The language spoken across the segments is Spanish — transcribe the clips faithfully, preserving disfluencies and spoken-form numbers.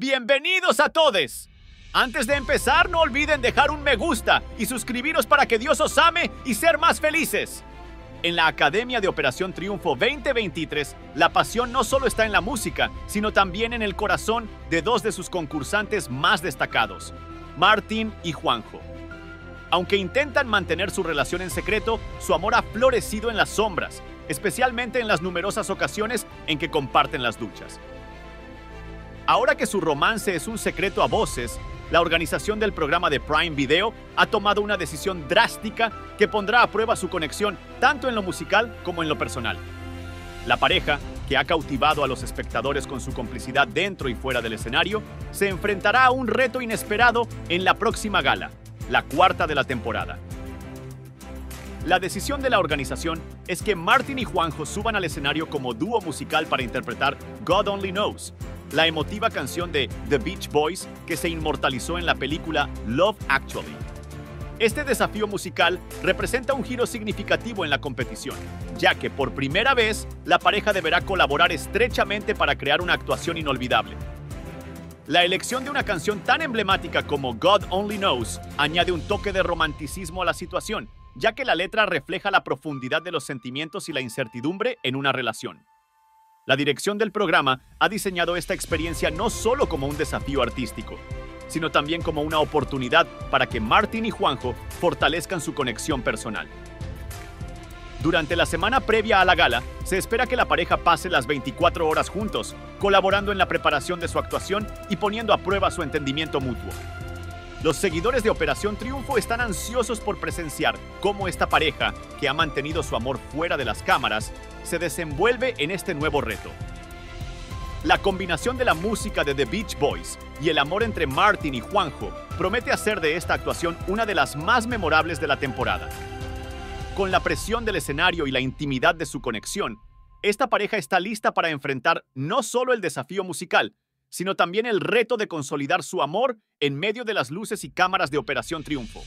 ¡Bienvenidos a todos! Antes de empezar, no olviden dejar un me gusta y suscribiros para que Dios os ame y ser más felices. En la Academia de Operación Triunfo veinte veintitrés, la pasión no solo está en la música, sino también en el corazón de dos de sus concursantes más destacados, Martín y Juanjo. Aunque intentan mantener su relación en secreto, su amor ha florecido en las sombras, especialmente en las numerosas ocasiones en que comparten las duchas. Ahora que su romance es un secreto a voces, la organización del programa de Prime Video ha tomado una decisión drástica que pondrá a prueba su conexión tanto en lo musical como en lo personal. La pareja, que ha cautivado a los espectadores con su complicidad dentro y fuera del escenario, se enfrentará a un reto inesperado en la próxima gala, la cuarta de la temporada. La decisión de la organización es que Martín y Juanjo suban al escenario como dúo musical para interpretar God Only Knows, la emotiva canción de The Beach Boys que se inmortalizó en la película Love Actually. Este desafío musical representa un giro significativo en la competición, ya que por primera vez la pareja deberá colaborar estrechamente para crear una actuación inolvidable. La elección de una canción tan emblemática como God Only Knows añade un toque de romanticismo a la situación, ya que la letra refleja la profundidad de los sentimientos y la incertidumbre en una relación. La dirección del programa ha diseñado esta experiencia no solo como un desafío artístico, sino también como una oportunidad para que Martín y Juanjo fortalezcan su conexión personal. Durante la semana previa a la gala, se espera que la pareja pase las veinticuatro horas juntos, colaborando en la preparación de su actuación y poniendo a prueba su entendimiento mutuo. Los seguidores de Operación Triunfo están ansiosos por presenciar cómo esta pareja, que ha mantenido su amor fuera de las cámaras, se desenvuelve en este nuevo reto. La combinación de la música de The Beach Boys y el amor entre Martín y Juanjo promete hacer de esta actuación una de las más memorables de la temporada. Con la presión del escenario y la intimidad de su conexión, esta pareja está lista para enfrentar no solo el desafío musical, sino también el reto de consolidar su amor en medio de las luces y cámaras de Operación Triunfo.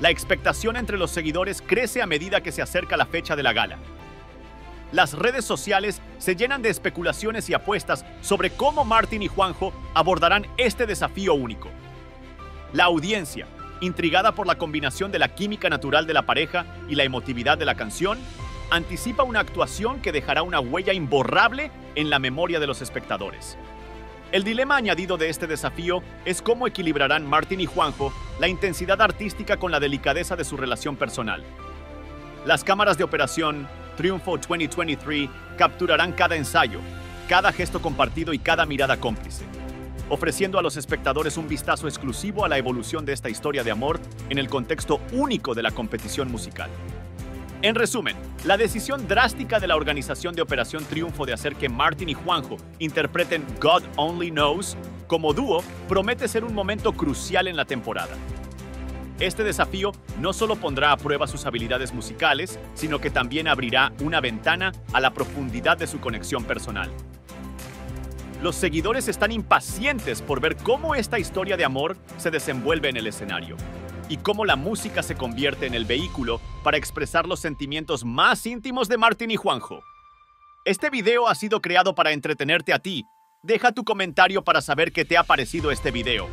La expectación entre los seguidores crece a medida que se acerca la fecha de la gala. Las redes sociales se llenan de especulaciones y apuestas sobre cómo Martín y Juanjo abordarán este desafío único. La audiencia, intrigada por la combinación de la química natural de la pareja y la emotividad de la canción, anticipa una actuación que dejará una huella imborrable en la memoria de los espectadores. El dilema añadido de este desafío es cómo equilibrarán Martín y Juanjo la intensidad artística con la delicadeza de su relación personal. Las cámaras de Operación Triunfo dos mil veintitrés capturarán cada ensayo, cada gesto compartido y cada mirada cómplice, ofreciendo a los espectadores un vistazo exclusivo a la evolución de esta historia de amor en el contexto único de la competición musical. En resumen, la decisión drástica de la organización de Operación Triunfo de hacer que Martín y Juanjo interpreten God Only Knows como dúo promete ser un momento crucial en la temporada. Este desafío no solo pondrá a prueba sus habilidades musicales, sino que también abrirá una ventana a la profundidad de su conexión personal. Los seguidores están impacientes por ver cómo esta historia de amor se desenvuelve en el escenario y cómo la música se convierte en el vehículo para expresar los sentimientos más íntimos de Martín y Juanjo. Este video ha sido creado para entretenerte a ti. Deja tu comentario para saber qué te ha parecido este video.